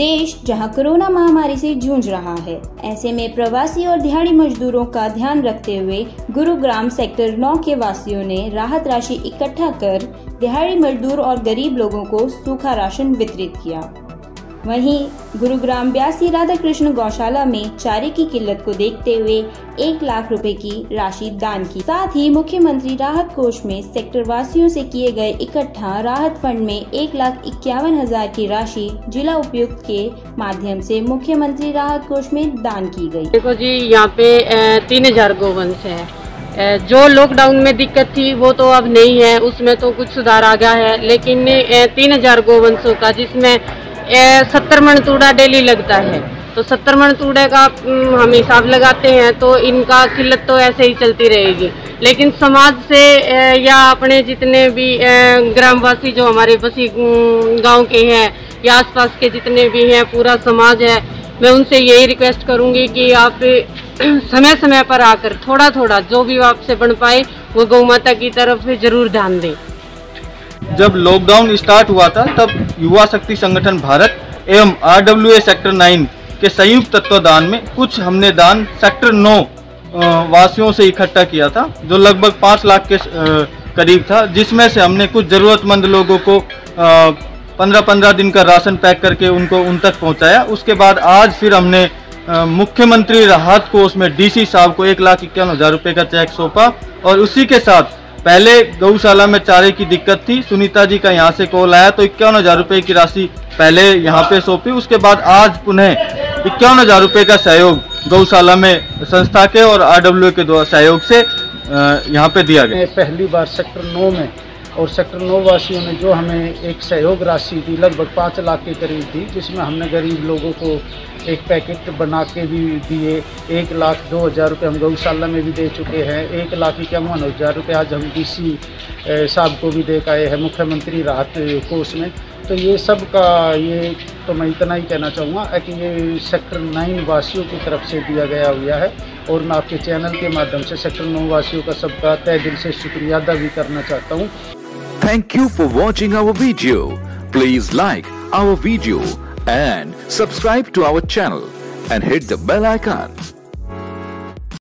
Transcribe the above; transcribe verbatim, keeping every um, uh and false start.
देश जहां कोरोना महामारी से जूझ रहा है, ऐसे में प्रवासी और दिहाड़ी मजदूरों का ध्यान रखते हुए गुरुग्राम सेक्टर नौ के वासियों ने राहत राशि इकट्ठा कर दिहाड़ी मजदूर और गरीब लोगों को सूखा राशन वितरित किया। वहीं गुरुग्राम ब्यासी राधा कृष्ण गौशाला में चारे की किल्लत को देखते हुए एक लाख रुपए की राशि दान की। साथ ही मुख्यमंत्री राहत कोष में सेक्टर वासियों से किए गए इकट्ठा राहत फंड में एक लाख इक्यावन हजार की राशि जिला उपायुक्त के माध्यम से मुख्यमंत्री राहत कोष में दान की गई। देखो जी, यहाँ पे तीन हजार गोवंश है। जो लॉकडाउन में दिक्कत थी वो तो अब नहीं है, उसमें तो कुछ सुधार आ गया है, लेकिन तीन हजार गोवंशों का जिसमें सत्तर मन तूड़ा डेली लगता है, तो सत्तर मन तूड़े का हम हिसाब लगाते हैं तो इनका किल्लत तो ऐसे ही चलती रहेगी। लेकिन समाज से या अपने जितने भी ग्रामवासी जो हमारे बसी गांव के हैं या आसपास के जितने भी हैं, पूरा समाज है, मैं उनसे यही रिक्वेस्ट करूंगी कि आप समय समय पर आकर थोड़ा थोड़ा जो भी आपसे बन पाए वो गौ माता की तरफ जरूर ध्यान दें। जब लॉकडाउन स्टार्ट हुआ था तब युवा शक्ति संगठन भारत एवं आरडब्ल्यूए सेक्टर नौ के संयुक्त तत्वाधान में कुछ हमने दान सेक्टर नौ वासियों से इकट्ठा किया था, जो लगभग पाँच लाख के करीब था, जिसमें से हमने कुछ ज़रूरतमंद लोगों को पंद्रह पंद्रह दिन का राशन पैक करके उनको उन तक पहुंचाया। उसके बाद आज फिर हमने मुख्यमंत्री राहत कोष में डीसी साहब को एक लाख इक्यावन हज़ार रुपये का चेक सौंपा और उसी के साथ पहले गौशाला में चारे की दिक्कत थी, सुनीता जी का यहाँ से कॉल आया तो इक्यावन हजार रुपये की राशि पहले यहाँ पे सौंपी। उसके बाद आज पुनः इक्यावन हजार रुपये का सहयोग गौशाला में संस्था के और आरडब्ल्यूए के द्वारा सहयोग से यहाँ पे दिया गया। पहली बार सेक्टर नौ में और सेक्टर नौ वासियों ने जो हमें एक सहयोग राशि दी, लगभग पाँच लाख के करीब दी, जिसमें हमने गरीब लोगों को एक पैकेट बना के भी दिए। एक लाख दो हज़ार रुपये हम गौशाला में भी दे चुके हैं। एक लाख इक्यावन हज़ार रुपये आज हम डी सी साहब को भी दे पाए हैं मुख्यमंत्री राहत कोष में। तो ये सब का ये तो मैं इतना ही कहना चाहूँगा कि ये सेक्टर नौ वासियों की तरफ से दिया गया हुआ है और मैं आपके चैनल के माध्यम से सेक्टर नौ वासियों का सबका तय दिल से शुक्रिया अदा भी करना चाहता हूँ। Thank you for watching our video. Please like our video and subscribe to our channel and hit the bell icon.